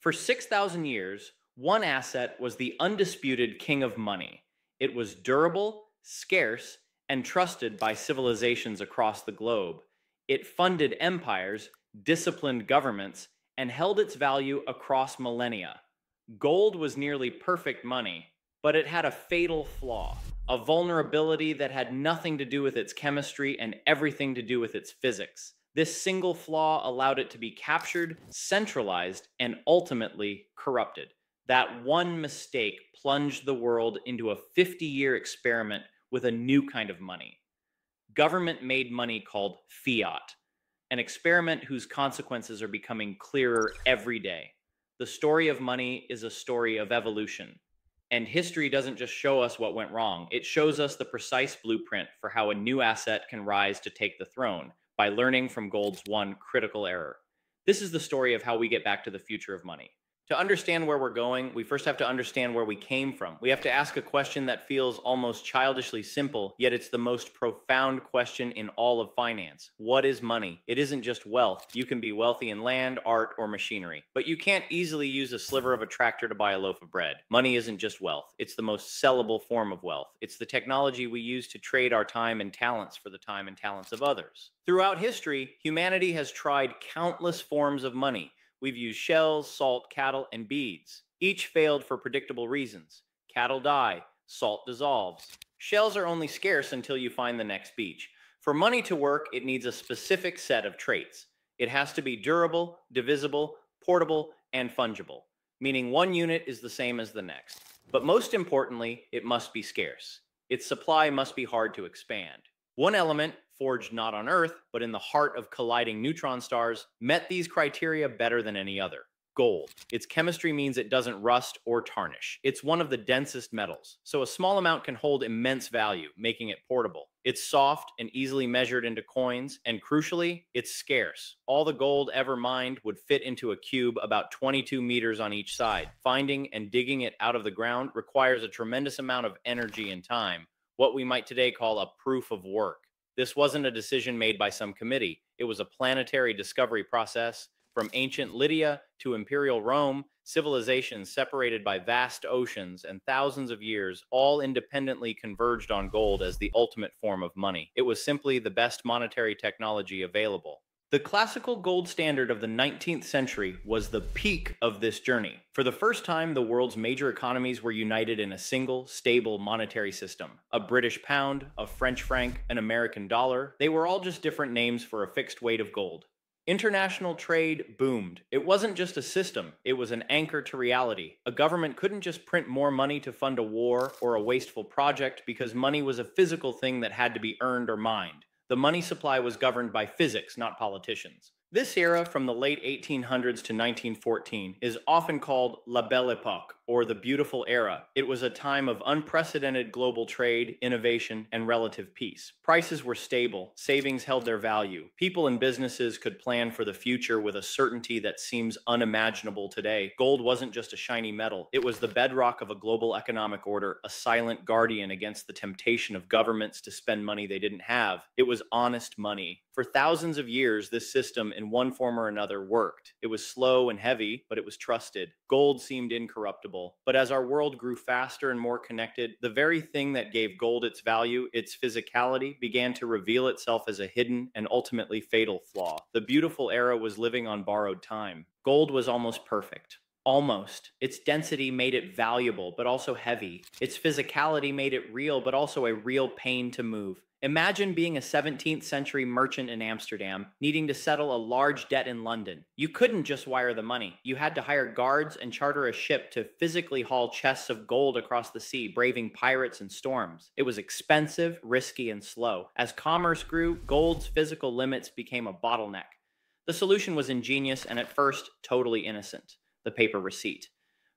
For 6,000 years, one asset was the undisputed king of money. It was durable, scarce, and trusted by civilizations across the globe. It funded empires, disciplined governments, and held its value across millennia. Gold was nearly perfect money, but it had a fatal flaw, a vulnerability that had nothing to do with its chemistry and everything to do with its physics. This single flaw allowed it to be captured, centralized, and ultimately corrupted. That one mistake plunged the world into a 50-year experiment with a new kind of money. Government-made money called fiat, an experiment whose consequences are becoming clearer every day. The story of money is a story of evolution. And history doesn't just show us what went wrong. It shows us the precise blueprint for how a new asset can rise to take the throne by learning from gold's one critical error. This is the story of how we get back to the future of money. To understand where we're going, we first have to understand where we came from. We have to ask a question that feels almost childishly simple, yet it's the most profound question in all of finance. What is money? It isn't just wealth. You can be wealthy in land, art, or machinery, but you can't easily use a sliver of a tractor to buy a loaf of bread. Money isn't just wealth. It's the most sellable form of wealth. It's the technology we use to trade our time and talents for the time and talents of others. Throughout history, humanity has tried countless forms of money. We've used shells, salt, cattle, and beads. Each failed for predictable reasons. Cattle die, salt dissolves. Shells are only scarce until you find the next beach. For money to work, it needs a specific set of traits. It has to be durable, divisible, portable, and fungible, meaning one unit is the same as the next. But most importantly, it must be scarce. Its supply must be hard to expand. One element, forged not on Earth, but in the heart of colliding neutron stars, met these criteria better than any other. Gold. Its chemistry means it doesn't rust or tarnish. It's one of the densest metals, so a small amount can hold immense value, making it portable. It's soft and easily measured into coins, and crucially, it's scarce. All the gold ever mined would fit into a cube about 22 meters on each side. Finding and digging it out of the ground requires a tremendous amount of energy and time, what we might today call a proof of work. This wasn't a decision made by some committee. It was a planetary discovery process. From ancient Lydia to imperial Rome, civilizations separated by vast oceans and thousands of years all independently converged on gold as the ultimate form of money. It was simply the best monetary technology available. The classical gold standard of the 19th century was the peak of this journey. For the first time, the world's major economies were united in a single, stable monetary system. A British pound, a French franc, an American dollar, they were all just different names for a fixed weight of gold. International trade boomed. It wasn't just a system, it was an anchor to reality. A government couldn't just print more money to fund a war or a wasteful project because money was a physical thing that had to be earned or mined. The money supply was governed by physics, not politicians. This era, from the late 1800s to 1914, is often called La Belle Époque, or the Beautiful Era. It was a time of unprecedented global trade, innovation, and relative peace. Prices were stable, savings held their value. People and businesses could plan for the future with a certainty that seems unimaginable today. Gold wasn't just a shiny metal. It was the bedrock of a global economic order, a silent guardian against the temptation of governments to spend money they didn't have. It was honest money. For thousands of years, this system, in one form or another, worked. It was slow and heavy, but it was trusted. Gold seemed incorruptible. But as our world grew faster and more connected, the very thing that gave gold its value, its physicality, began to reveal itself as a hidden and ultimately fatal flaw. The Beautiful Era was living on borrowed time. Gold was almost perfect. Almost. Its density made it valuable, but also heavy. Its physicality made it real, but also a real pain to move. Imagine being a 17th century merchant in Amsterdam, needing to settle a large debt in London. You couldn't just wire the money. You had to hire guards and charter a ship to physically haul chests of gold across the sea, braving pirates and storms. It was expensive, risky, and slow. As commerce grew, gold's physical limits became a bottleneck. The solution was ingenious and at first totally innocent: the paper receipt.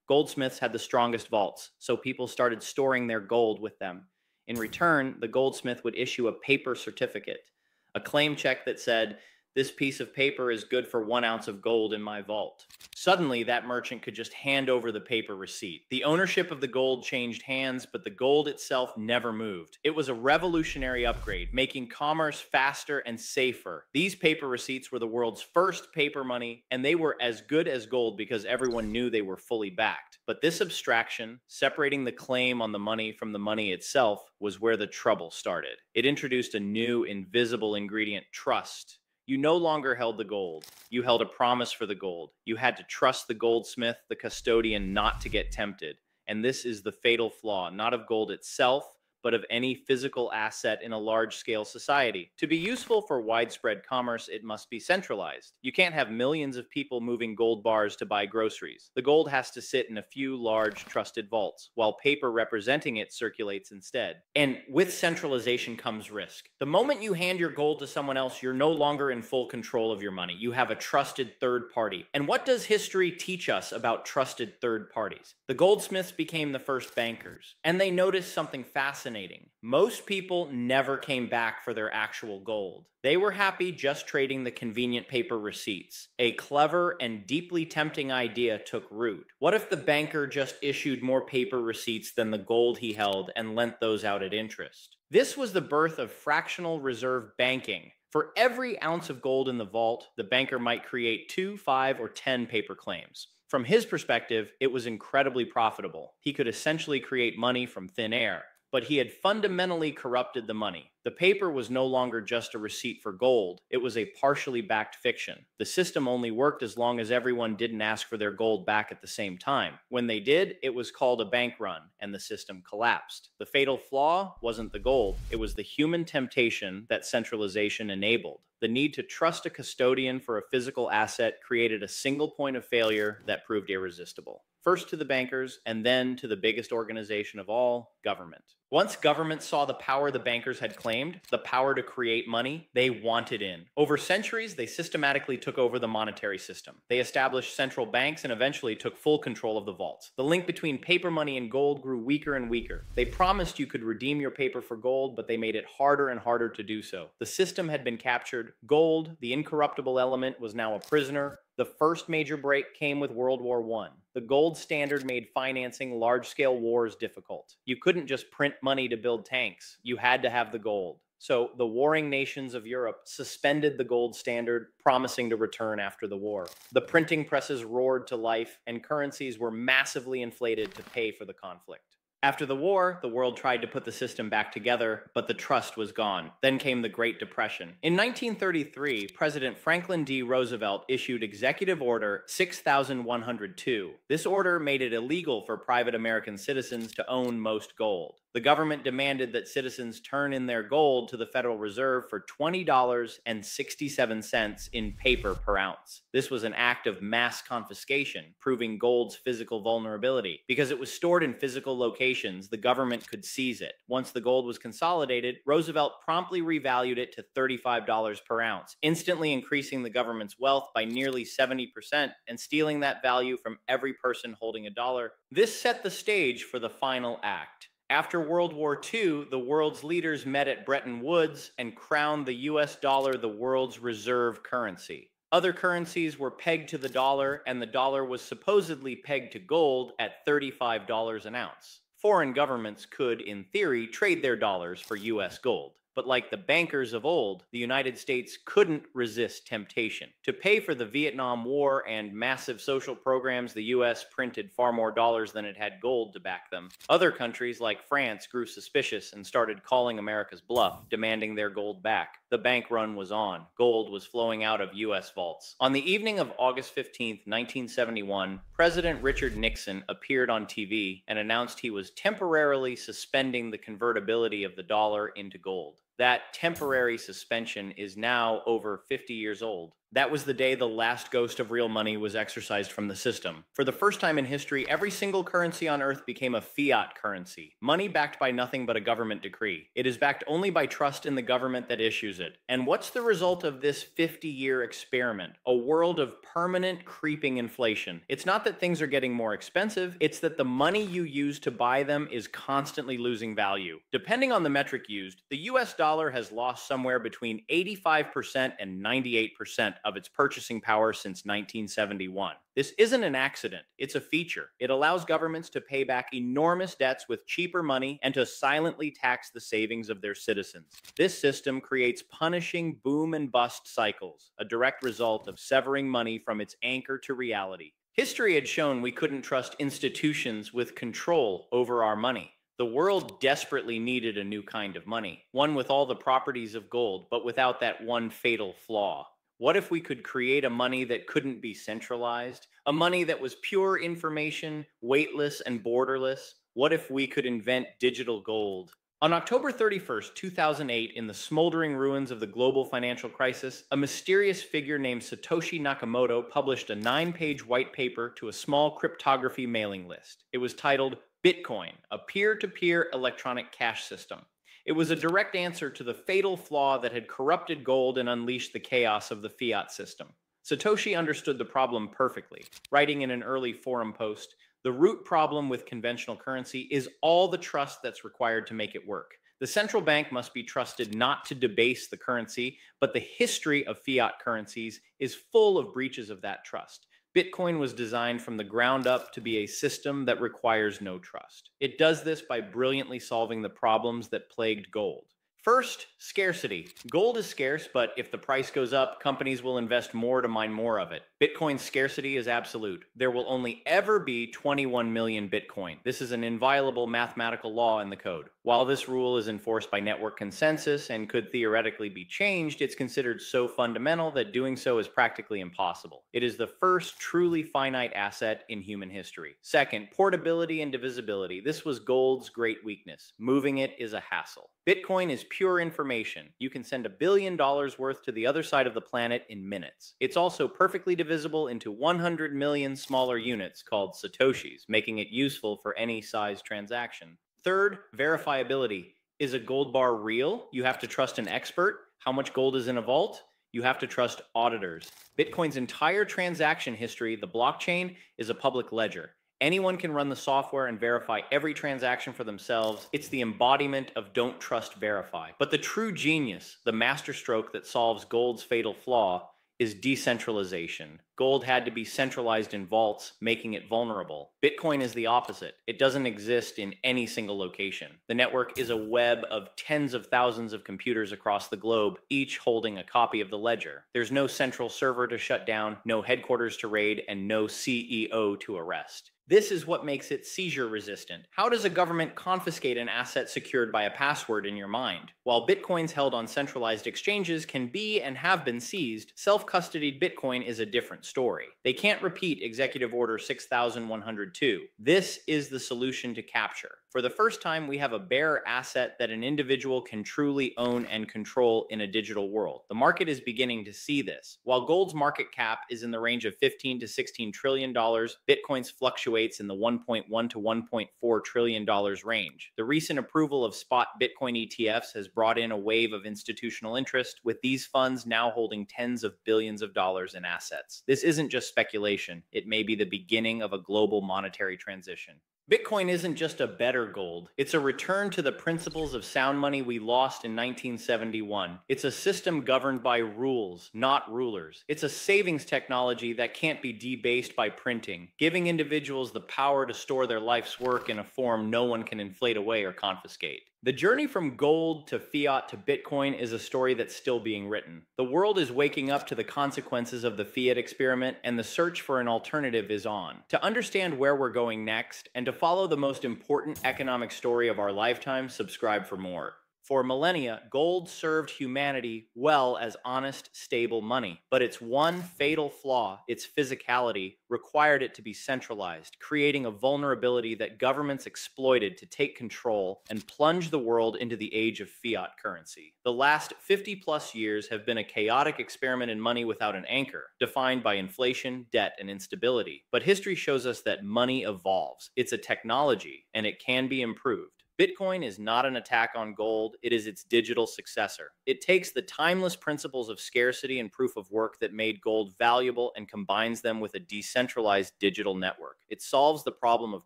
Goldsmiths had the strongest vaults, so people started storing their gold with them. In return, the goldsmith would issue a paper certificate, a claim check that said, this piece of paper is good for 1 ounce of gold in my vault. Suddenly, that merchant could just hand over the paper receipt. The ownership of the gold changed hands, but the gold itself never moved. It was a revolutionary upgrade, making commerce faster and safer. These paper receipts were the world's first paper money, and they were as good as gold because everyone knew they were fully backed. But this abstraction, separating the claim on the money from the money itself, was where the trouble started. It introduced a new invisible ingredient, trust. You no longer held the gold. You held a promise for the gold. You had to trust the goldsmith, the custodian, not to get tempted. And this is the fatal flaw, not of gold itself, but of any physical asset in a large-scale society. To be useful for widespread commerce, it must be centralized. You can't have millions of people moving gold bars to buy groceries. The gold has to sit in a few large, trusted vaults, while paper representing it circulates instead. And with centralization comes risk. The moment you hand your gold to someone else, you're no longer in full control of your money. You have a trusted third party. And what does history teach us about trusted third parties? The goldsmiths became the first bankers, and they noticed something fascinating. Most people never came back for their actual gold. They were happy just trading the convenient paper receipts. A clever and deeply tempting idea took root. What if the banker just issued more paper receipts than the gold he held and lent those out at interest? This was the birth of fractional reserve banking. For every ounce of gold in the vault, the banker might create 2, 5, or 10 paper claims. From his perspective, it was incredibly profitable. He could essentially create money from thin air. But he had fundamentally corrupted the money. The paper was no longer just a receipt for gold. It was a partially backed fiction. The system only worked as long as everyone didn't ask for their gold back at the same time. When they did, it was called a bank run, and the system collapsed. The fatal flaw wasn't the gold. It was the human temptation that centralization enabled. The need to trust a custodian for a physical asset created a single point of failure that proved irresistible. First to the bankers, and then to the biggest organization of all, government. Once government saw the power the bankers had claimed, the power to create money, they wanted in. Over centuries, they systematically took over the monetary system. They established central banks and eventually took full control of the vaults. The link between paper money and gold grew weaker and weaker. They promised you could redeem your paper for gold, but they made it harder and harder to do so. The system had been captured. Gold, the incorruptible element, was now a prisoner. The first major break came with World War I. The gold standard made financing large-scale wars difficult. You couldn't just print money to build tanks. You had to have the gold. So the warring nations of Europe suspended the gold standard, promising to return after the war. The printing presses roared to life, and currencies were massively inflated to pay for the conflict. After the war, the world tried to put the system back together, but the trust was gone. Then came the Great Depression. In 1933, President Franklin D. Roosevelt issued Executive Order 6102. This order made it illegal for private American citizens to own most gold. The government demanded that citizens turn in their gold to the Federal Reserve for $20.67 in paper per ounce. This was an act of mass confiscation, proving gold's physical vulnerability. Because it was stored in physical locations, the government could seize it. Once the gold was consolidated, Roosevelt promptly revalued it to $35 per ounce, instantly increasing the government's wealth by nearly 70% and stealing that value from every person holding a dollar. This set the stage for the final act. After World War II, the world's leaders met at Bretton Woods and crowned the US dollar the world's reserve currency. Other currencies were pegged to the dollar, and the dollar was supposedly pegged to gold at $35 an ounce. Foreign governments could, in theory, trade their dollars for U.S. gold. But like the bankers of old, the United States couldn't resist temptation. To pay for the Vietnam War and massive social programs, the U.S. printed far more dollars than it had gold to back them. Other countries, like France, grew suspicious and started calling America's bluff, demanding their gold back. The bank run was on. Gold was flowing out of U.S. vaults. On the evening of August 15, 1971, President Richard Nixon appeared on TV and announced he was temporarily suspending the convertibility of the dollar into gold. That temporary suspension is now over 50 years old. That was the day the last ghost of real money was exorcised from the system. For the first time in history, every single currency on Earth became a fiat currency, money backed by nothing but a government decree. It is backed only by trust in the government that issues it. And what's the result of this 50-year experiment? A world of permanent creeping inflation. It's not that things are getting more expensive, it's that the money you use to buy them is constantly losing value. Depending on the metric used, the US dollar has lost somewhere between 85% and 98% of its purchasing power since 1971. This isn't an accident, it's a feature. It allows governments to pay back enormous debts with cheaper money and to silently tax the savings of their citizens. This system creates punishing boom and bust cycles, a direct result of severing money from its anchor to reality. History had shown we couldn't trust institutions with control over our money. The world desperately needed a new kind of money, one with all the properties of gold, but without that one fatal flaw. What if we could create a money that couldn't be centralized? A money that was pure information, weightless and borderless? What if we could invent digital gold? On October 31st, 2008, in the smoldering ruins of the global financial crisis, a mysterious figure named Satoshi Nakamoto published a 9-page white paper to a small cryptography mailing list. It was titled, Bitcoin, a peer-to-peer electronic cash system. It was a direct answer to the fatal flaw that had corrupted gold and unleashed the chaos of the fiat system. Satoshi understood the problem perfectly, writing in an early forum post, "The root problem with conventional currency is all the trust that's required to make it work. The central bank must be trusted not to debase the currency, but the history of fiat currencies is full of breaches of that trust. Bitcoin was designed from the ground up to be a system that requires no trust. It does this by brilliantly solving the problems that plagued gold. First, scarcity. Gold is scarce, but if the price goes up, companies will invest more to mine more of it. Bitcoin's scarcity is absolute. There will only ever be 21 million Bitcoin. This is an inviolable mathematical law in the code. While this rule is enforced by network consensus and could theoretically be changed, it's considered so fundamental that doing so is practically impossible. It is the first truly finite asset in human history. Second, portability and divisibility. This was gold's great weakness. Moving it is a hassle. Bitcoin is pure information. You can send $1 billion worth to the other side of the planet in minutes. It's also perfectly divisible into 100 million smaller units called satoshis, making it useful for any size transaction. Third, verifiability. Is a gold bar real? You have to trust an expert. How much gold is in a vault? You have to trust auditors. Bitcoin's entire transaction history, the blockchain, is a public ledger. Anyone can run the software and verify every transaction for themselves. It's the embodiment of don't trust, verify. But the true genius, the masterstroke that solves gold's fatal flaw, is decentralization. Gold had to be centralized in vaults, making it vulnerable. Bitcoin is the opposite. It doesn't exist in any single location. The network is a web of tens of thousands of computers across the globe, each holding a copy of the ledger. There's no central server to shut down, no headquarters to raid, and no CEO to arrest. This is what makes it seizure resistant. How does a government confiscate an asset secured by a password in your mind? While Bitcoins held on centralized exchanges can be and have been seized, self-custodied Bitcoin is a different story. They can't repeat Executive Order 6102. This is the solution to capture. For the first time, we have a bare asset that an individual can truly own and control in a digital world. The market is beginning to see this. While gold's market cap is in the range of $15 to $16 trillion, Bitcoin's fluctuates in the $1.1 to $1.4 trillion range. The recent approval of spot Bitcoin ETFs has brought in a wave of institutional interest, with these funds now holding tens of billions of dollars in assets. This isn't just speculation. It may be the beginning of a global monetary transition. Bitcoin isn't just a better gold. It's a return to the principles of sound money we lost in 1971. It's a system governed by rules, not rulers. It's a savings technology that can't be debased by printing, giving individuals the power to store their life's work in a form no one can inflate away or confiscate. The journey from gold to fiat to Bitcoin is a story that's still being written. The world is waking up to the consequences of the fiat experiment, and the search for an alternative is on. To understand where we're going next and to follow the most important economic story of our lifetime, subscribe for more. For millennia, gold served humanity well as honest, stable money. But its one fatal flaw, its physicality, required it to be centralized, creating a vulnerability that governments exploited to take control and plunge the world into the age of fiat currency. The last 50-plus years have been a chaotic experiment in money without an anchor, defined by inflation, debt, and instability. But history shows us that money evolves. It's a technology, and it can be improved. Bitcoin is not an attack on gold, it is its digital successor. It takes the timeless principles of scarcity and proof of work that made gold valuable and combines them with a decentralized digital network. It solves the problem of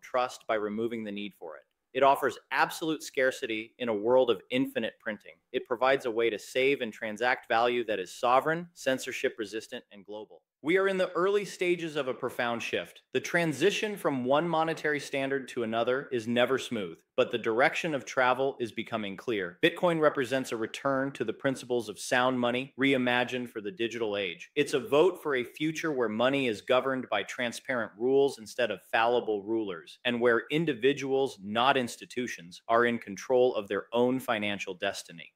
trust by removing the need for it. It offers absolute scarcity in a world of infinite printing. It provides a way to save and transact value that is sovereign, censorship-resistant, and global. We are in the early stages of a profound shift. The transition from one monetary standard to another is never smooth, but the direction of travel is becoming clear. Bitcoin represents a return to the principles of sound money, reimagined for the digital age. It's a vote for a future where money is governed by transparent rules instead of fallible rulers, and where individuals, not institutions, are in control of their own financial destiny.